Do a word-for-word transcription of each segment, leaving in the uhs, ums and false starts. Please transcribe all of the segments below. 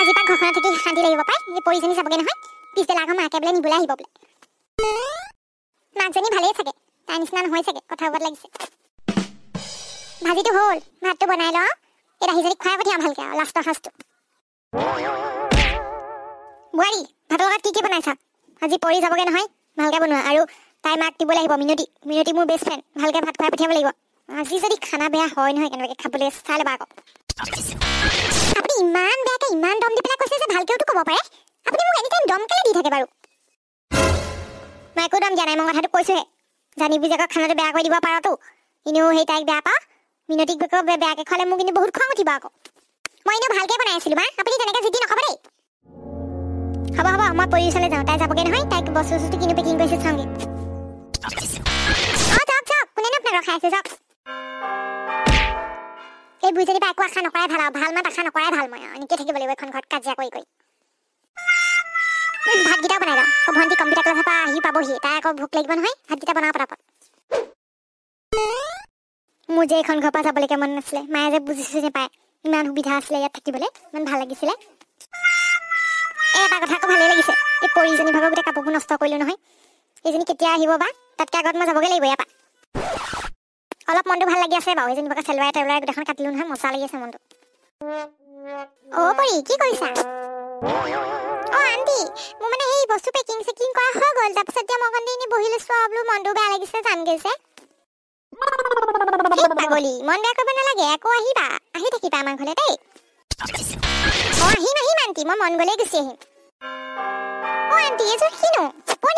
আজি পাক ঘৰখন থাকি শান্তি লাগিব পাই এই পৰিজনী যাবগে নহয় পিছবেলা আগৰ মাকে বলে নিবলৈ আহিব বলে মাকজনী ভালেই থাকে তাই নিচিনা নহয় থাকে কথা হ'ব লাগিছে ভাজিটো হ'ল ভাতটো বনাই লওঁ এই ৰাহি জনী খুৱাই পঠিয়াম ভালকে লাষ্টৰ সাজটো বুঢ়ী ভাতৰ লগত কি কি বনাইছা আজি পৰি যাবগে নহয় ভালকে বনোৱা আৰু তাই মাক দিবলৈ আহিব মিনতি মিনতি মোৰ বেষ্ট ফ্ৰেণ্ড ভালকে ভাত খুৱাই পঠিয়াব লাগিব আজি যদি খানা বেয়া হয় নহয় কেনেবাকৈ খাবলৈ চাই ল'বা আকৌ আপুনি ইমান বেয়াকৈ ইমান দম দি পেলাই কৈছে যে ভালকেওতো ক'ব পাৰে আপুনি মোক এনি টাইম দম কেলে দি থাকে বাৰু মই একো দম জানাই মই কথাটো কৈছোহে জানি বুজি আকৌ খানাটো বেয়া কৰি দিব পাৰতো এনেও সেই তাইক বেয়া পা মিনতিক বেয়াকৈ খালে মোৰ কিন্তু বহুত খং উঠিব আকৌ মই এনেও ভালকৈ বনাই আছিলোঁ মা আপুনি তেনেকৈ জিদি নক'ব দেই হ'ব হ'ব মই পৰিচয়লৈ যাওঁ তাই যাবগৈ নহয় তাইক বস্তু বস্তু কিনো পেকিং কৰিছে চাওঁগে অঁ যাওক যাওক কোনেনো আপোনাক ৰখাই আছে যাওক এই বুজিনি পাই একো আশা নকৰাই ভাল আৰু ভাল মাত আশা নকৰাই ভাল মই এনেকৈ থাকিব লাগিব এখন ঘৰত কাজিয়া কৰি কৰি ভাতকেইটাও বনাই লওঁ অঁ ভণ্টি কম্পিউটাৰ ক্লাছৰ পৰা আহি পাবহি তাই আকৌ ভোক লাগিব নহয় ভাতকেইটা বনাওঁ পটাপট মোৰ যে এইখন ঘৰৰ পৰা যাবলৈকে মন নাছিলে মায়ে যে বুজিছোঁ নাপায় ইমান সুবিধা আছিলে ইয়াত থাকিবলৈ ইমান ভাল লাগিছিলে এটা কথা আকৌ ভালেই লাগিছে এই পৰিজনী ভাগৰ গোটেই কাপোৰবোৰ নষ্ট কৰিলোঁ নহয় এইজনী কেতিয়া আহিব বা তাতকৈ আগত মই যাবগৈ লাগিব ইয়াৰ পৰা অলপ মনটো ভাল লাগি আছে বাৰু এইজনী ভাগৰ চেলুৱাই টেবুলাই গোটেইখন কাটিলোঁ নহয় মজা লাগি আছে মনটো অঁ পৰি কি কৰিছা অঁ আণ্টি মোৰ মানে সেই বস্তু পেকিং চেকিং কৰা হৈ গ'ল তাৰপিছত এতিয়া মই অকণ দেৰি বহি লৈছোঁ আৰু বোলো মনটো বেয়া লাগিছে যাম গৈছে পাগলী মন বেয়া কৰিব নালাগে আকৌ আহিবা আহি থাকিবা আমাৰ ঘৰলৈ দেই অঁ আহিম আহিম আণ্টি মই মন গ'লেই গুচি আহিম অঁ আণ্টি এইযোৰ কিনো হ'ব নেকি বাৰু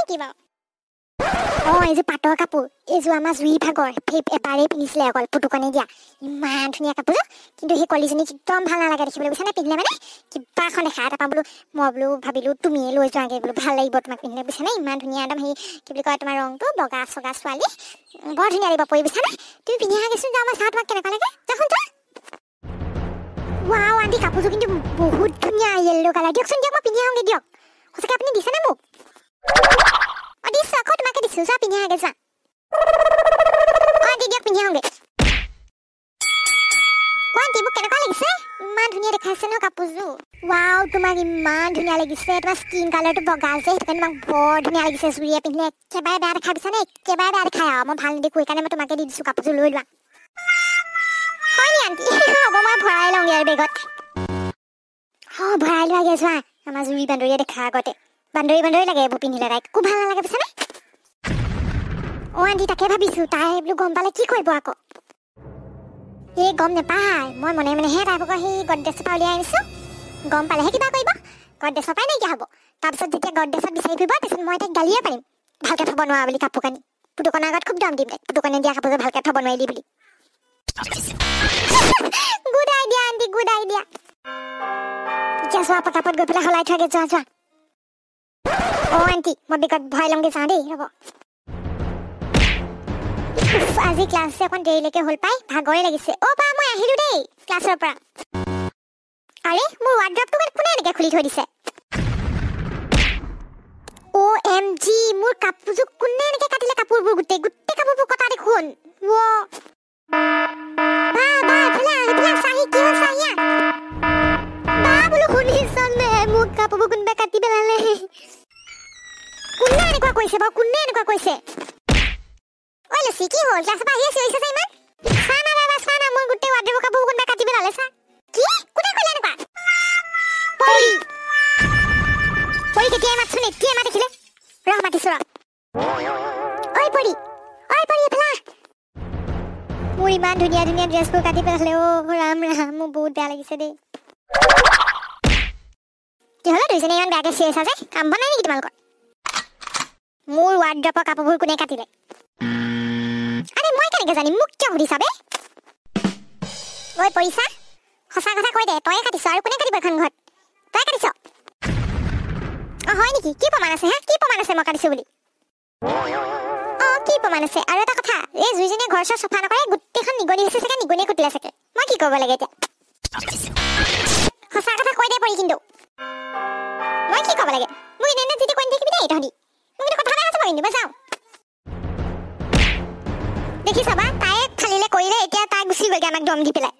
অঁ এইযোৰ পাটৰ কাপোৰ এইযোৰ আমাৰ জুই ভাগৰ এবাৰেই পিন্ধিছিলে অকল পুটুকণি দিয়া ইমান ধুনীয়া কাপোৰ কিন্তু সেই কলিজনীক একদম ভাল নালাগে দেখিবলৈ বুজিছা নে পিন্ধিলে মানে কিবা এখন দেখা এটা পাম বোলো মই বোলো ভাবিলোঁ তুমিয়ে লৈ যোৱাগৈ বোলো ভাল লাগিব তোমাক পিন্ধিলে বুজিছা নে ইমান ধুনীয়া একদম সেই কি বুলি কয় তোমাৰ ৰংটো বগা চগা ছোৱালী বৰ ধুনীয়া লাগিব পৰি বুজিছা নে তুমি পিন্ধি আহা গেছোন যাওঁ মই চাওঁ তোমাক কেনেকুৱা লাগে যাচোন যা ৱাও আণ্টি কাপোৰযোৰ কিন্তু বহুত ধুনীয়া য়েল্ল' কালাৰ দিয়কচোন দিয়ক মই পিন্ধি আহোঁগৈ দিয়ক সঁচাকৈ আপুনি দিছেনে মোক অঁ দিছোঁ আকৌ তোমাকে দিছোঁ যোৱা পিন্ধি আহাগৈ যোৱা অঁ আণ্টি দিয়ক পিন্ধি আহোঁগৈ অঁ আণ্টি মোক কেনেকুৱা লাগিছে ইমান ধুনীয়া দেখাইছে ন কাপোৰযোৰ ৱাও তোমাক ইমান ধুনীয়া লাগিছে তোমাৰ স্কিন কালাৰটো বগা যে সেইটো কাৰণে তোমাক বৰ ধুনীয়া লাগিছে জুৰিয়ে পিন্ধিলে একেবাৰে বেয়া দেখা পাইছা নে একেবাৰে বেয়া দেখাই আৰু মই ভাল নেদেখোঁ সেইকাৰণে মই তোমাকে দি দিছোঁ কাপোৰযোৰ লৈ লোৱা হয় নি আণ্টি হ'ব মই ভৰাই লওঁগৈ আৰু বেগত অঁ ভৰাই লোৱাগৈ যোৱা আমাৰ জুৰি বান্দৰীয়ে দেখা আগতে বান্দৰী বান্দৰী লাগে এইবোৰ পিন্ধিলে তাই একো ভাল নালাগে বুজিছানে অঁ আণ্টি তাকে ভাবিছোঁ তাই বোলো গম পালে কি কৰিব আকৌ এই গম নাপায় মই মনে মনেহে তাই ভাগৰ সেই গডডেছৰ পৰা উলিয়াই আনিছোঁ গম পালেহে কিবা কৰিব গডডেছৰ পৰাই নাইকিয়া হ'ব তাৰপিছত যেতিয়া গডডেছত বিচাৰি ফুৰিব তাৰপিছত মই তাইক গালিয়ে পাৰিম ভালকৈ থ'ব নোৱাৰা বুলি কাপোৰ কানি পুটুকণাৰ আগত খুব দম দিম তাইক পুটুকণে দিয়া কাপোৰযোৰ ভালকৈ থ'ব নোৱাৰিলি বুলি good idea aunty good idea এতিয়া যোৱা পটাপট গৈ পেলাই সলাই থোৱাগৈ যোৱা যোৱা অঁ আণ্টি মই বেগত ভৰাই ল'মগৈ যাওঁ দেই ৰ'ব আজি ক্লাছ অকণ দেৰিলৈকে হ'ল পাই ভাগৰে লাগিছে অঁ বা মই আহিলোঁ দেই ক্লাছৰ পৰা আৰে মোৰ ৱাৰ্ড্ৰপটো কোনে এনেকৈ খুলি থৈ দিছে অ' এম জি মোৰ কাপোৰযোৰ কোনে এনেকৈ কাটিলে কাপোৰবোৰ গোটেই গোটেই কাপোৰবোৰ কটা দেখোন মোৰ ইমান ধুনীয়া ধুনীয়া ড্ৰেছবোৰ কাটি পেলালে অ' ৰাম ৰাম মোৰ বহুত বেয়া লাগিছে দেই কি হ'লে দুইজনে ইমান বেয়াকৈ চিঞৰি আছা যে কাম বন নাই নেকি তোমালোকৰ মোৰ ৱাৰ্ড্ৰপৰ কাপোৰবোৰ কোনে কাটিলে আৰে মই কেনেকৈ জানিম মোক কিয় সুধিছা বে ঐ পৰিছা সঁচা কথা কৈ দে তয়ে কাটিছ আৰু কোনে কাটিব এখন ঘৰত তয়ে কাটিছ অঁ হয় নেকি কি প্ৰমাণ আছে হা কি প্ৰমাণ আছে মই কাটিছোঁ বুলি কি প্ৰমাণ আছে আৰু এটা কথা এই জুইজনীয়ে ঘৰ চৰ চফা নকৰে গোটেইখন নিগনি হৈছে চাগে নিগনিয়ে কুটিলে চাগে মই কি কৰিব লাগে এতিয়া সঁচা কথা কৈ দে পৰি কিন্তু মই কি ক'ব লাগে মোক এনে যেতিয়া কৈ থাকিবি দেই তহঁতি মোক কিন্তু কথা নাজানো কিন্তু মই যাওঁ দেখি চাবা তাই ফালিলে কৰিলে এতিয়া তাই গুচি গ'লগৈ আমাক দম দি পেলাই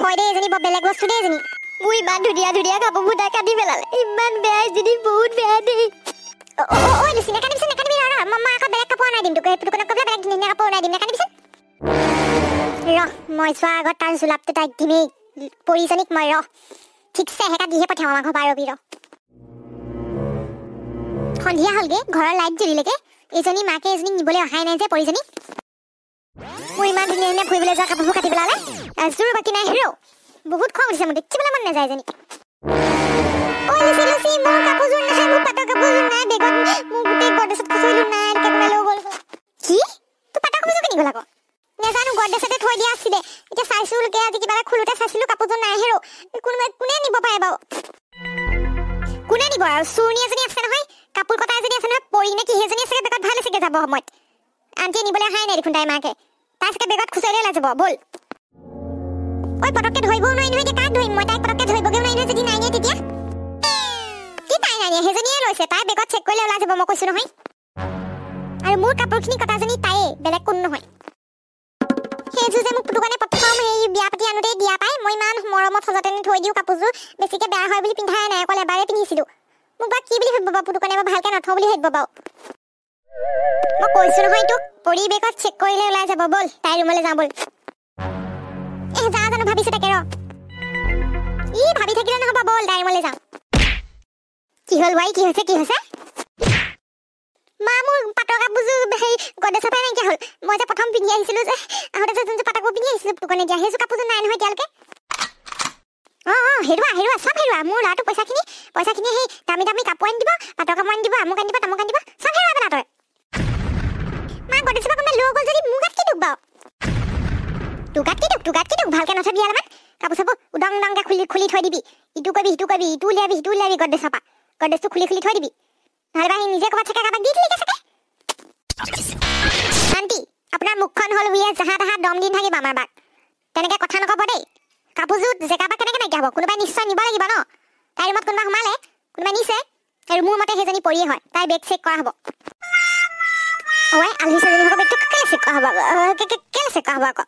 হয় দেই এজনী বৰ বেলেগ বস্তু দেই এজনী মুই ইমান ধুনীয়া ধুনীয়া কাপোৰ বুটা কাটি পেলালে ইমান বেয়া যদি বহুত বেয়া দেই অ অ অ নিচিনা কাটিছে না কাটিবি ৰ মামা আকৌ বেলেগ কাপোৰ নাই দিম তোক সেইটো কোনে কবলা বেলেগ ধুনীয়া কাপোৰ নাই দিম না কাটিবি ৰ মই চোৱা আগত টান চুলাপতে তাইক দিমেই পৰিজনিক মই ৰ ঠিকছে হেকা দিহে পঠাও আমাক পাৰবি ৰ সন্ধিয়া হ'লগে ঘৰৰ লাইট জ্বলিলেকে এজনী মাকে এজনী নিবলৈ অহাই নাই যে পৰিজনিক মুই ইমান ধুনীয়া ধুনীয়া ফুৰিবলৈ যোৱা কাপোৰ কাটি পেলালে আজুৰ বাকী নাই ৰ বহুত খং উঠিছে মোৰ দেখিবলৈ মন নাযায় জানি ঐ লুচি লুচি মোৰ কাপোৰযোৰ নাই মোৰ পাটৰ কাপোৰযোৰ নাই বেগত মোৰ গোটেই গডেছত খুচৰিলো নাই এনেকৈ কোনে লৈ গ'ল কি তই পাটৰ কাপোৰযোৰ কিনি গ'ল আকৌ নেজানো গডেছতে থৈ দিয়া আছিলে এতিয়া চাইছোঁ লোকে আজি কিবা খোলোতে চাইছিলোঁ কাপোৰযোৰ নাই হেৰো কোনোবাই কোনে নিব পাৰে বাৰু কোনে নিব আৰু চুৰণী এজনী আছে নহয় কাপোৰ কটা এজনী আছে নহয় পৰি নে কি সেইজনী আছে বেগত ভাল আছেগৈ যাব সময়ত আন্টিয়ে নিবলৈ অহাই নাই দেখোন তাই মাকে তাই চাগে বেগত খুচৰিলে লৈ যাব ব'ল ওই পটককে ধইবও নাই নহয় যে কাট ধইম মই তাই পটককে ধইবগেও নাই নহয় যদি নাই নাই তেতিয়া কি তাই নাই হেজনীয়ে লৈছে তাই বেগত চেক কৰিলে ওলাই যাব মই কৈছো নহয় আৰু মোৰ কাপোৰখিনি কটাজনী তাই বেলেগ কোন নহয় হেজু যে মোক পুটুকানে পঠাম হেই বিয়া পাতি আনোতে দিয়া পাই মই ইমান মৰমত সজতে থৈ দিও কাপোৰযোৰ বেছিকে বেয়া হয় বুলি পিন্ধাই নাই অকল এবাৰে পিন্ধিছিলো মোক বা কি বুলি ভাবিব পুটুকানে বা ভালকে নথ বুলি হেতব বাও মই কৈছো নহয় তোক পৰি বেগত চেক কৰিলে ওলাই যাব বল তাই ৰুমলৈ যাম বল এ যা জানো ভাবিছে তাকে ৰ ই ভাবি থাকিলে নহ'ব বল তাই ৰুমলৈ যাম কি হ'ল ভাই কি হৈছে কি হৈছে মা মোৰ পাটৰ কাপোৰযোৰ হেৰি গডেছৰ পৰা নাইকিয়া হ'ল মই যে প্ৰথম পিন্ধি আহিছিলোঁ যে আহোঁতে যে যোনযোৰ পাটৰ কাপোৰ পিন্ধি আহিছিলোঁ পুটুকনে দিয়া সেইযোৰ কাপোৰযোৰ নাই নহয় এতিয়ালৈকে অঁ অঁ হেৰুৱা হেৰুৱা চব হেৰুৱা মোৰ ল'ৰাটো পইচাখিনি পইচাখিনি সেই দামী দামী কাপোৰ আনি দিব পাটৰ কাপোৰ আনি দিব আমুক আনি দিব তামুক আনি দিব চব হেৰুৱা পেলা তই মা গডেছৰ পৰা কোনোবা লৈ গ'ল যদি মোৰ গাত কি দুখ বাৰু টুকাত কি দুখ টুকাত কি দুখ ভালকৈ নথবি অলপমান কাপোৰ চাপোৰ উদং উদংকৈ খুলি খুলি থৈ দিবি ইটো কবি সিটো কবি ইটো উলিয়াবি সিটো উলিয়াবি গডেছ চাপা গডেছটো খুলি খুলি থৈ দিবি নহ'লে বা সি নিজে ক'ৰবাত চাগে কাৰোবাক দি দিলে চাগে আণ্টি আপোনাৰ মুখখন হ'ল উইয়ে জাহা তাহা দম দিন থাকিব আমাৰ বাক তেনেকৈ কথা নক'ব দেই কাপোৰযোৰ জেগা বা কেনেকৈ নাইকিয়া হ'ব কোনোবাই নিশ্চয় নিব লাগিব ন তাইৰ ৰুমত কোনোবা সোমালে কোনোবাই নিছে আৰু মোৰ মতে সেইজনী পৰিয়ে হয় তাই বেগ চেক কৰা হ'ব ঐ আলহী ছোৱালী হ'ব বেগটো কেলে চেক কৰা হ'ব কেলে চেক কৰা হ'ব আকৌ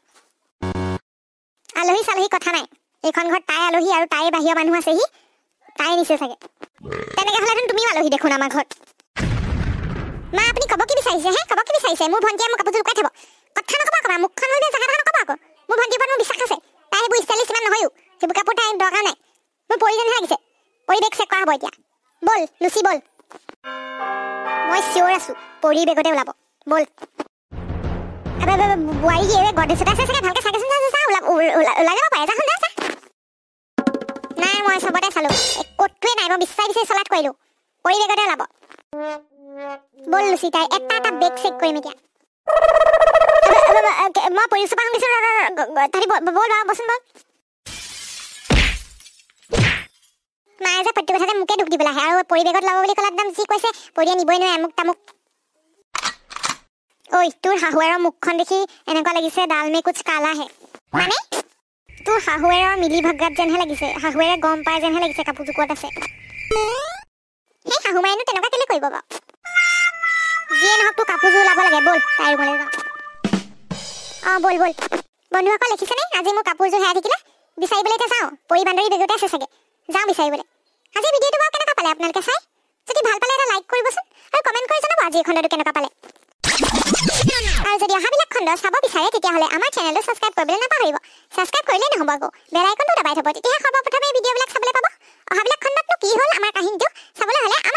আলহী চালহী কথা নাই এইখন ঘৰত তাই আলহী আৰু তাই বাহিৰৰ মানুহ আছেহি তাই নিছে চাগে তেনেকৈ হ'লেতো তুমিও আলহী দেখোন আমাৰ ঘৰত মা আপুনি ক'ব কি বিচাৰিছে হে ক'ব কি বিচাৰিছে মোৰ ভণ্টিয়ে মোক কাপোৰযোৰ লুকাই থ'ব কথা নক'ব আকৌ মুখখন হৈ জেগা কথা নক'ব আকৌ মোৰ ভণ্টিৰ ওপৰত মোৰ বিশ্বাস আছে তাই সেইবোৰ ষ্টাইলিছ ইমান নহয়ো সেইবোৰ কাপোৰ তাই দৰকাৰ নাই মোৰ পৰিজনহে লাগিছে পৰিৱেশ চেক কৰা হ'ব এতিয়া ব'ল লুচি ব'ল মই চিয়ৰ আছোঁ পৰি বেগতে ওলাব ব'ল বোৱাৰী গডেছ এটা আছে চাগে ভালকৈ চাইকেচোন ওলাই যাব পাৰে যাচোন যা চা নাই মই চবতে চালোঁ ক'তোৱে নাই মই বিচাৰি বিচাৰি চলাত কৰিলোঁ পৰি বেগতে ওলাব ব'ল লুচি তাই এটা এটা বেগ চেক কৰিম এতিয়া মই পৰি চপা শুনিছোঁ তাহাঁতি ব'ল বাৰু বচোন ব'ল মায়ে যে প্ৰত্যেক কথাতে মোকে দুখ দি পেলাই আৰু পৰি বেগত ল'ব বুলি ক'লে একদম যি কৈছে পৰিয়ে নিবই নোৱাৰে মোক তামুক ঐ তোৰ শাহুৱেৰৰ মুখখন দেখি এনেকুৱা লাগিছে ডাল মে কুছ কালা হে মানে তোৰ শাহুৱেৰৰ মিলি ভাগাত যেনহে লাগিছে শাহুৱেৰে গম পাই যেনহে লাগিছে কাপোৰযোৰ ক'ত আছে সেই শাহু মায়েনো তেনেকুৱা কেলে কৰিব বাৰু যিয়ে নহওক তোৰ কাপোৰযোৰ ওলাব লাগে ব'ল তাই ৰুমলৈ যাওঁ অঁ ব'ল ব'ল বন্ধুসকল লিখিছেনে আজি মোৰ কাপোৰযোৰ হেৰাই থাকিলে বিচাৰিবলৈ এতিয়া যাওঁ পৰি বান্ধৰী বেগতে আছে চাগে যাওঁ বিচাৰিবলৈ আজি ভিডিঅ'টো বাৰু কেনেকুৱা পালে আপোনালোকে চাই যদি ভাল পালে এটা লাইক কৰিবচোন আৰু কমেণ্ট কৰি জনাব আজি এই খণ্ডটো কেনেকুৱা পালে আৰু যদি অহাবিলাক খণ্ড চাব বিচাৰে তেতিয়াহ'লে আমাৰ চেনেলটো ছাবস্ক্ৰাইব কৰিবলৈ নাপাহৰিব ছাবস্ক্ৰাইব কৰিলেই নহ'ব আকৌ বেল আইকনটো দবাই থ'ব তেতিয়াহে সৰ্বপ্ৰথমে ভিডিঅ'বিলাক চাবলৈ পাব অহাবিলাক খণ্ডতনো কি হ'ল আমাৰ কাহিনীটো চাবলৈ হ'লে